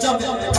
Good job.